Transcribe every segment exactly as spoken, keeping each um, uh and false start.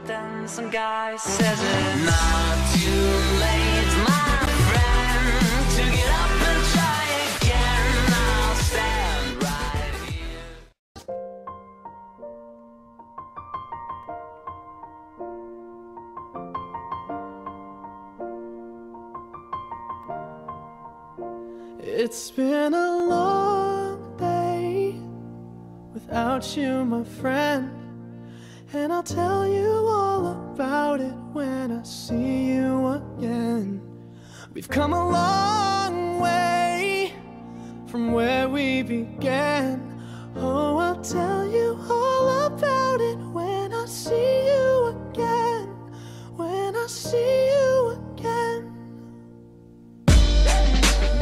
But then some guy says it's not too late, my friend, to get up and try again. I'll stand right here. It's been a long day without you, my friend, and I'll tell you all about it when I see you again. We've come a long way from where we began. Oh, I'll tell you all about it when I see you again. When I see you again.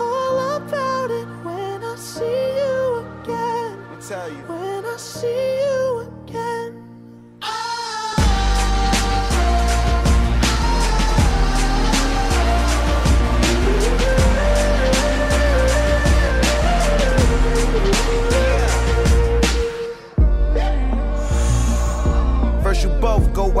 all about it when I see you again. I'll tell you. When I see you again. First you both go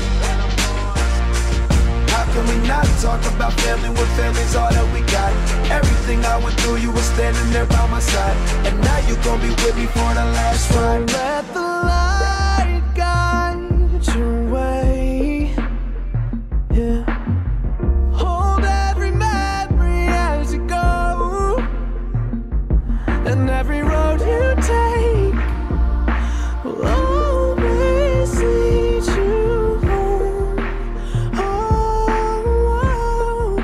How can we not talk about family when family's all that we got? Everything I went through, you were standing there by my side, and now you gon' be with me for the last ride. So let the light guide your way. Yeah. And every road you take will always lead you home. Oh,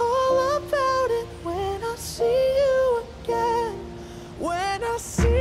all about it when I see you again. When I see you again.